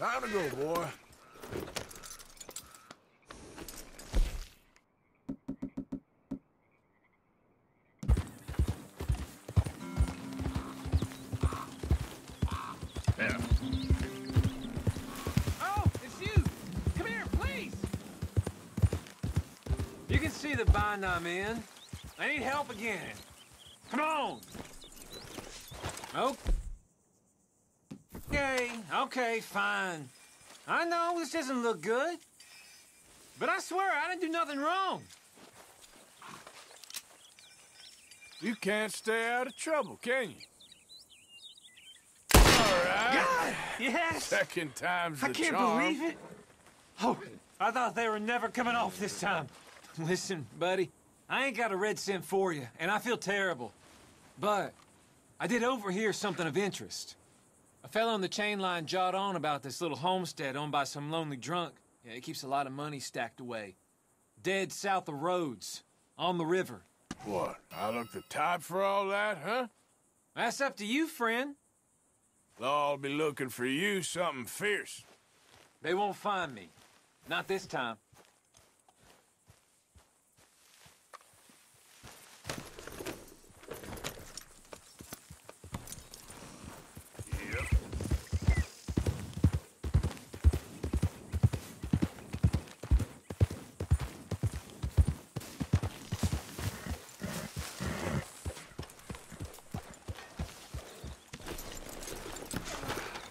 Time to go, boy. The bind I'm in. I need help again. Come on. Okay, fine. I know this doesn't look good, but I swear I didn't do nothing wrong. You can't stay out of trouble, can you? All right. God, yes. Second time's the charm. I can't believe it. Oh, I thought they were never coming off this time. Listen, buddy, I ain't got a red cent for you, and I feel terrible. But I did overhear something of interest. A fellow on the chain line jawed on about this little homestead owned by some lonely drunk. Yeah, he keeps a lot of money stacked away. Dead south of Rhodes, on the river. What, I look the type for all that, huh? That's up to you, friend. They'll all be looking for you something fierce. They won't find me. Not this time.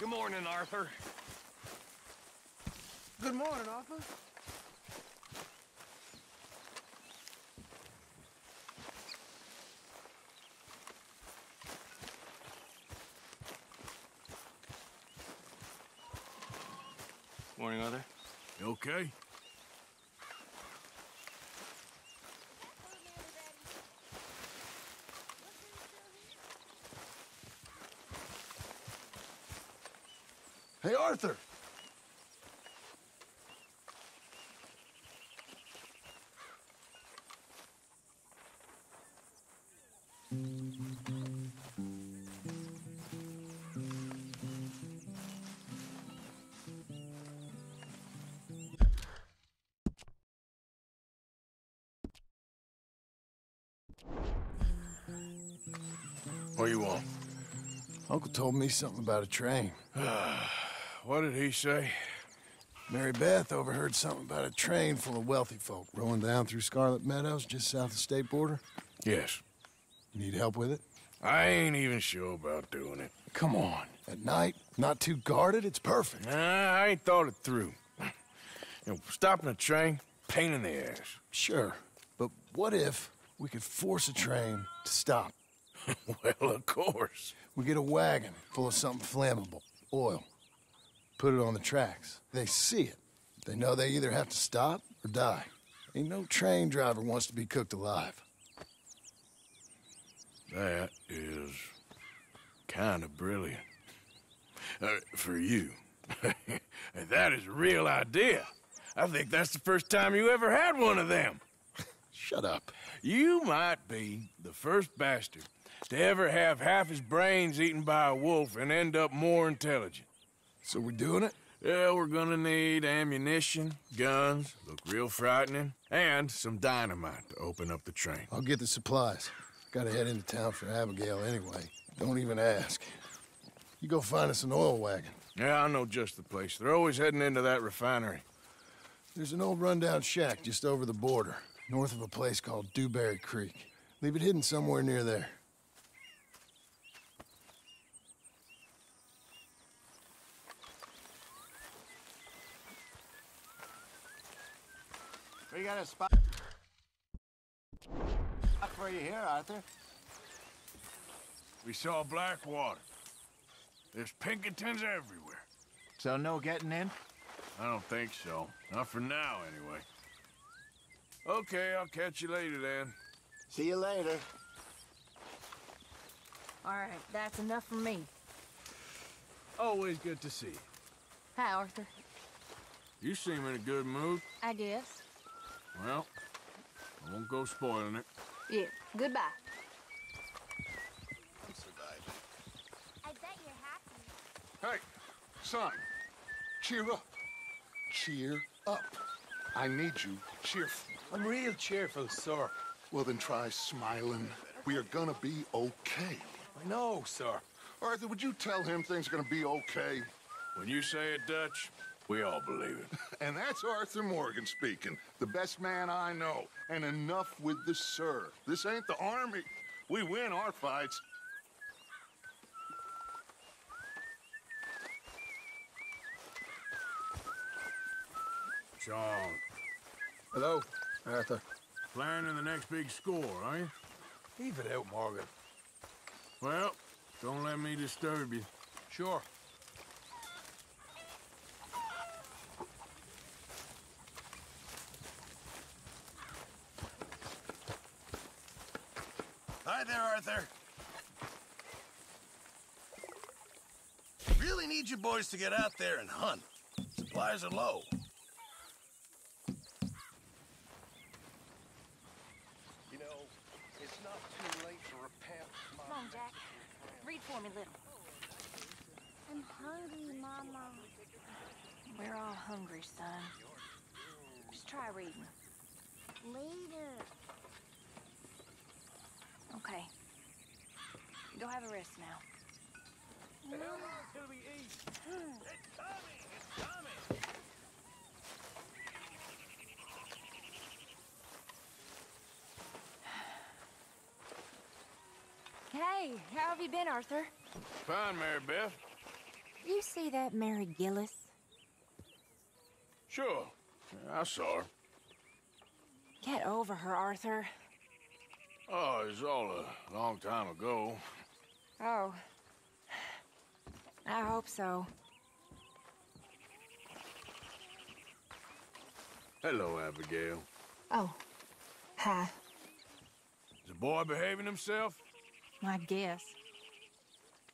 Good morning, Arthur. Good morning, Arthur. Morning, Arthur. You okay? Hey, Arthur! What do you want? Uncle told me something about a train. What did he say? Mary Beth overheard something about a train full of wealthy folk rolling down through Scarlet Meadows just south of the state border? Yes. You need help with it? I ain't even sure about doing it. Come on. At night, not too guarded, it's perfect. Nah, I ain't thought it through. You know, stopping a train, pain in the ass. Sure, but what if we could force a train to stop? Well, of course. We get a wagon full of something flammable, oil. Put it on the tracks. They see it. They know they either have to stop or die. Ain't no train driver wants to be cooked alive. That is kind of brilliant. For you. That is a real idea. I think that's the first time you ever had one of them. Shut up. You might be the first bastard to ever have half his brains eaten by a wolf and end up more intelligent. So we're doing it? Yeah, we're gonna need ammunition, guns, look real frightening, and some dynamite to open up the train. I'll get the supplies. Gotta head into town for Abigail anyway. Don't even ask. You go find us an oil wagon. Yeah, I know just the place. They're always heading into that refinery. There's an old rundown shack just over the border, north of a place called Dewberry Creek. Leave it hidden somewhere near there. We got a spot for you here, Arthur. We saw Blackwater. There's Pinkertons everywhere. So no getting in? I don't think so. Not for now, anyway. Okay, I'll catch you later, then. See you later. All right, that's enough for me. Always good to see you. Hi, Arthur. You seem in a good mood. I guess. Well, I won't go spoiling it. Yeah, goodbye. I'm surviving. I bet you're happy. Hey, son. Cheer up. Cheer up. I need you cheerful. I'm real cheerful, sir. Well, then try smiling. We are gonna be okay. I know, sir. Arthur, would you tell him things are gonna be okay? When you say it, Dutch, we all believe it. And that's Arthur Morgan speaking. The best man I know. And enough with the sir. This ain't the army. We win our fights. John. Hello, Arthur. Planning the next big score, are you? Leave it out, Morgan. Well, don't let me disturb you. Sure. Hi there, Arthur. Really need you boys to get out there and hunt. Supplies are low. You know, it's not too late to repent. Come on, Jack. Read for me, little. I'm hungry, Mama. We're all hungry, son. Just try reading. Later. Okay. Go have a rest now. No. Till we eat. It's coming! It's coming! Hey, how have you been, Arthur? Fine, Mary Beth. You see that Mary Gillis? Sure. I saw her. Get over her, Arthur. Oh, it's all a long time ago. Oh. I hope so. Hello, Abigail. Oh. Hi. Is the boy behaving himself? I guess.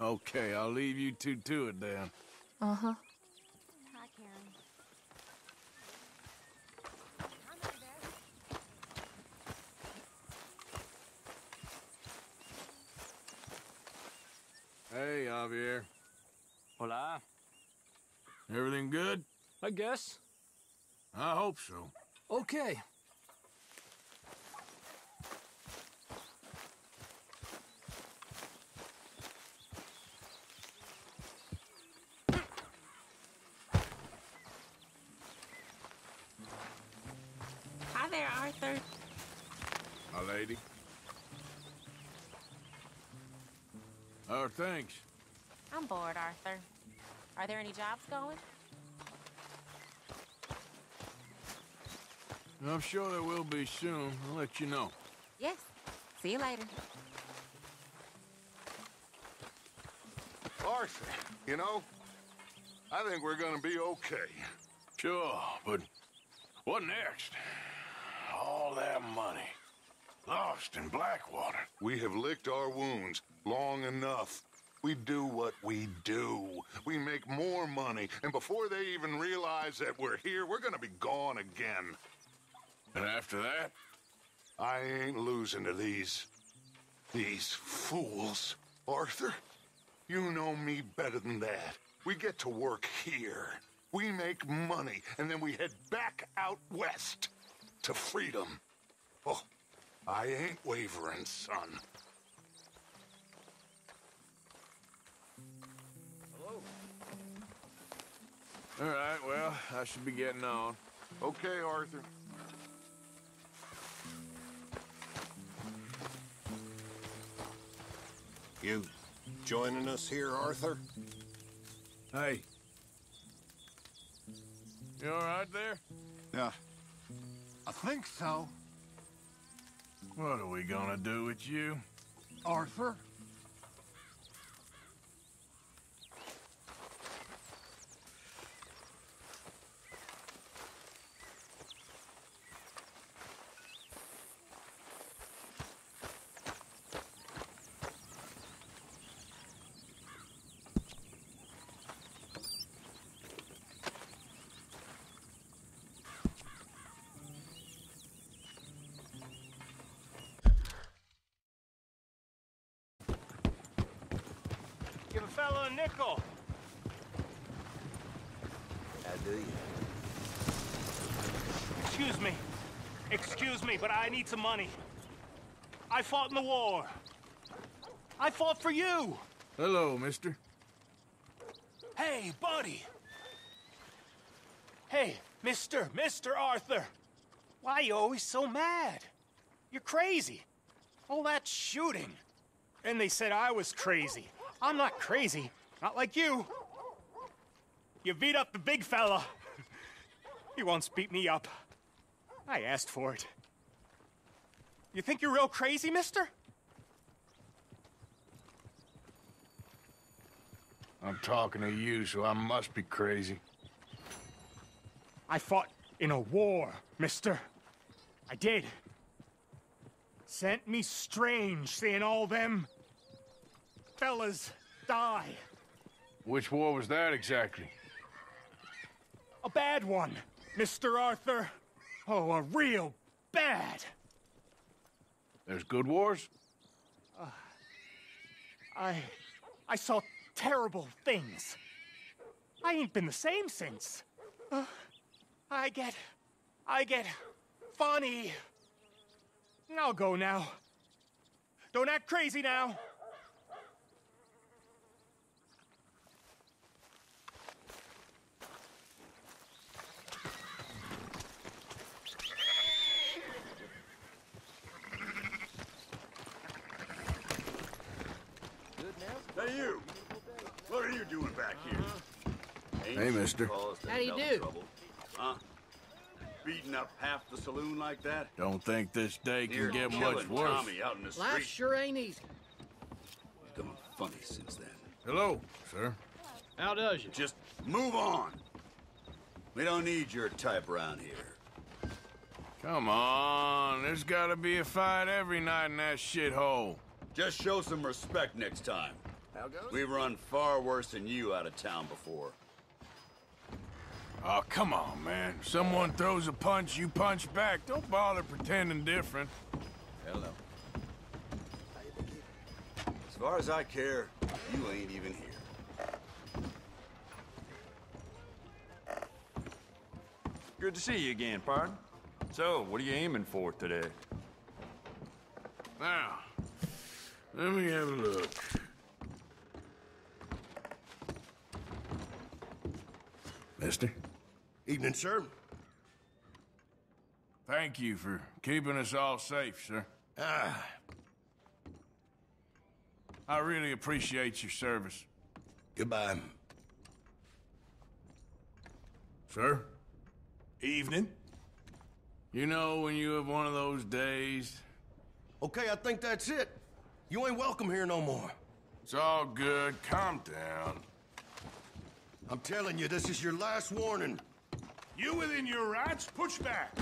Okay, I'll leave you two to it then. Uh-huh. Hi, Karen. Hey, Javier. Hola. Everything good? I guess. I hope so. Okay. Hi there, Arthur. My lady. Oh, thanks. I'm bored, Arthur. Are there any jobs going? I'm sure there will be soon. I'll let you know. Yes. See you later. Arthur, you know, I think we're gonna be okay. Sure, but what next? All that money. Lost in Blackwater. We have licked our wounds long enough. We do what we do. We make more money, and before they even realize that we're here, we're gonna be gone again. And after that? I ain't losing to these fools, Arthur. You know me better than that. We get to work here. We make money, and then we head back out west to freedom. Oh. I ain't wavering, son. Hello. All right, well, I should be getting on. Okay, Arthur. You joining us here, Arthur? Hey. You all right there? Yeah. I think so. What are we gonna do with you, Arthur? Give a fellow a nickel. do you? Excuse me, but I need some money. I fought in the war. I fought for you. Hello, mister. Hey, buddy. Hey, Mr. Arthur. Why are you always so mad? You're crazy. All that shooting. And they said I was crazy. I'm not crazy. Not like you. You beat up the big fella. He once beat me up. I asked for it. You think you're real crazy, mister? I'm talking to you, so I must be crazy. I fought in a war, mister. I did. Sent me strange seeing all them fellas die. Which war was that exactly? A bad one, Mr. Arthur. Oh, a real bad. There's good wars? I saw terrible things. I ain't been the same since. I get funny. I'll go now. Don't act crazy now. Hey, you! What are you doing back here? Hey, mister. How do you do? Huh? Beating up half the saloon like that? Don't think this day can get much worse. Life sure ain't easy. It's become funny since then. Hello, sir. How does you? Just move on. We don't need your type around here. Come on. There's gotta be a fight every night in that shithole. Just show some respect next time. How goes? We've run far worse than you out of town before. Oh, come on, man. Someone throws a punch, you punch back. Don't bother pretending different. Hello. As far as I care, you ain't even here. Good to see you again, pardon. So, what are you aiming for today? Now, let me have a look. Mister? Evening, sir. Thank you for keeping us all safe, sir. I really appreciate your service. Goodbye. Sir? Evening. You know when you have one of those days... Okay, I think that's it. You ain't welcome here no more. It's all good. Calm down. I'm telling you, this is your last warning. You within your rights, push back.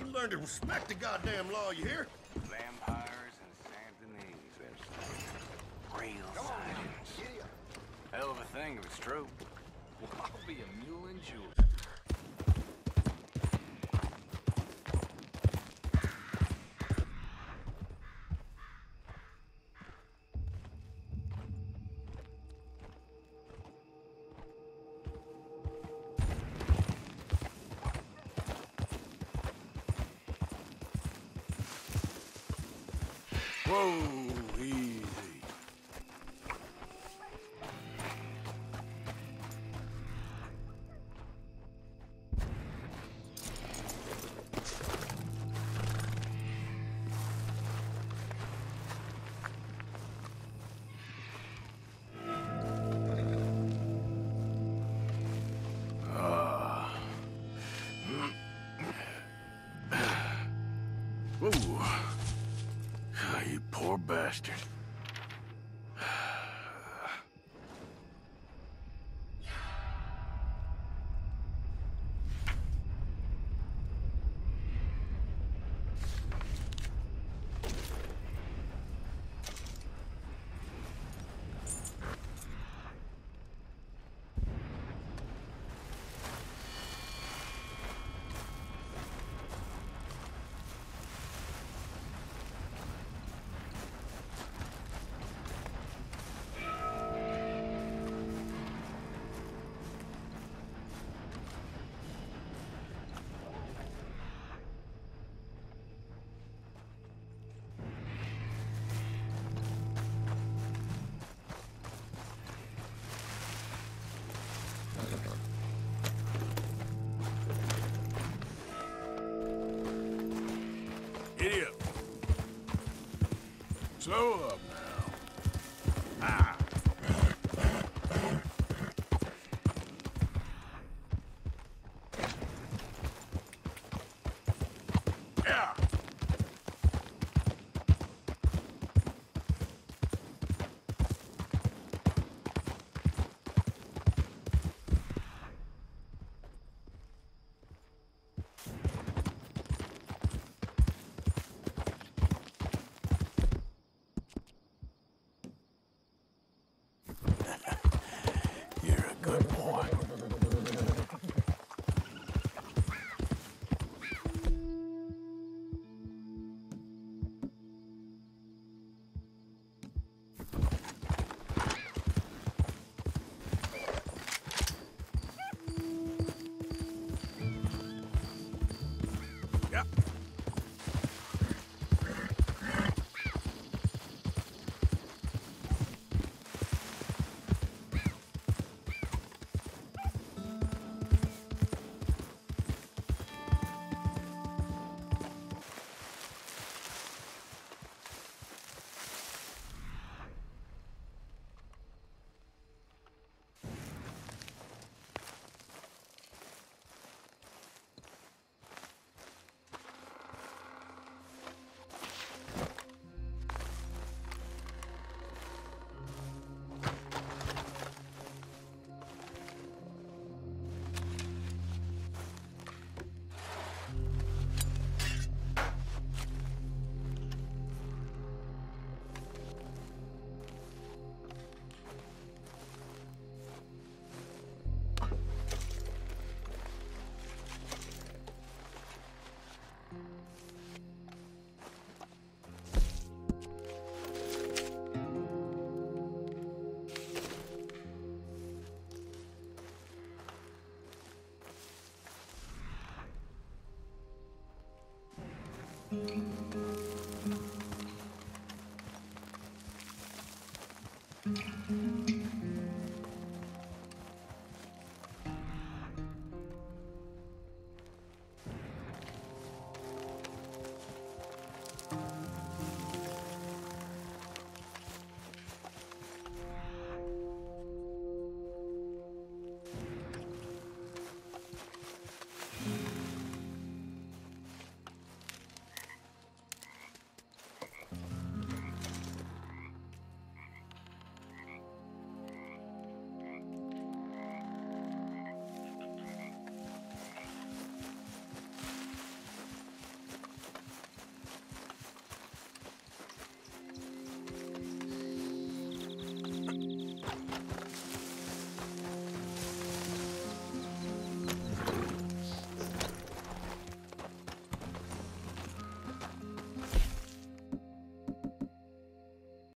You learn to respect the goddamn law, you hear? Vampires and Saint-Denis, there's real sightings. Hell of a thing if it's true. Well, I'll be a mule and jewel. Whoa, easy. Whoa. You poor bastard. Giddy up. Slow up now. Ah.